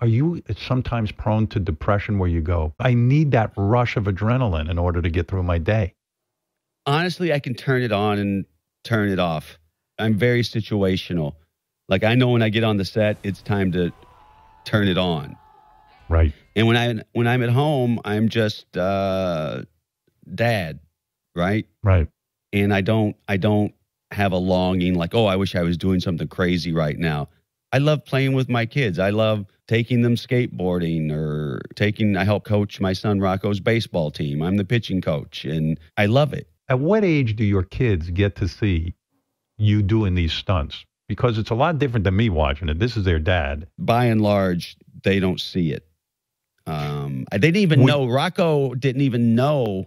Are you sometimes prone to depression where you go, I need that rush of adrenaline in order to get through my day? Honestly, I can turn it on and turn it off. I'm very situational. Like, I know when I get on the set, it's time to turn it on. Right. And when I'm at home, I'm just dad, right? Right. And I don't have a longing like, oh, I wish I was doing something crazy right now. I love playing with my kids. I love taking them skateboarding or I help coach my son Rocco's baseball team. I'm the pitching coach, and I love it. At what age do your kids get to see you doing these stunts? Because it's a lot different than me watching it. This is their dad. By and large, they don't see it. They didn't even know. Rocco didn't even know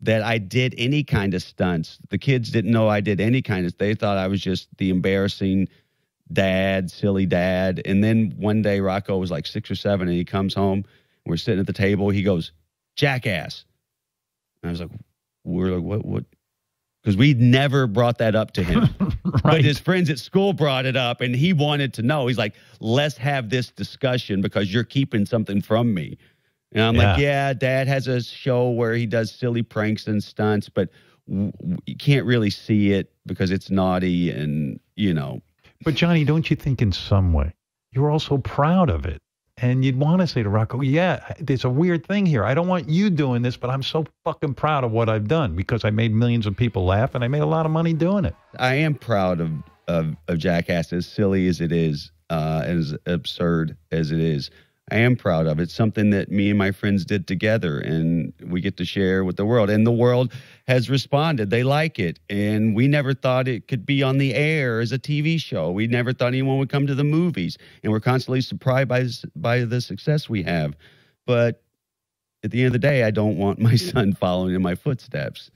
that I did any kind of stunts. The kids didn't know I did any kind of. They thought I was just the embarrassing dad, silly dad. And then one day Rocco was like 6 or 7 and he comes home and we're sitting at the table. He goes, Jackass. And I was like, what? Cause we'd never brought that up to him, right. But his friends at school brought it up and he wanted to know. He's like, let's have this discussion because you're keeping something from me. And I'm like, yeah, dad has a show where he does silly pranks and stunts, but you can't really see it because it's naughty and, you know. But Johnny, don't you think in some way you're also proud of it? And you'd want to say to Rocco, yeah, there's a weird thing here. I don't want you doing this, but I'm so fucking proud of what I've done because I made millions of people laugh and I made a lot of money doing it. I am proud of Jackass, as silly as it is, as absurd as it is. I am proud of it. It's something that me and my friends did together and we get to share with the world. And the world has responded. They like it. And we never thought it could be on the air as a TV show. We never thought anyone would come to the movies. And we're constantly surprised by the success we have. But at the end of the day, I don't want my son following in my footsteps.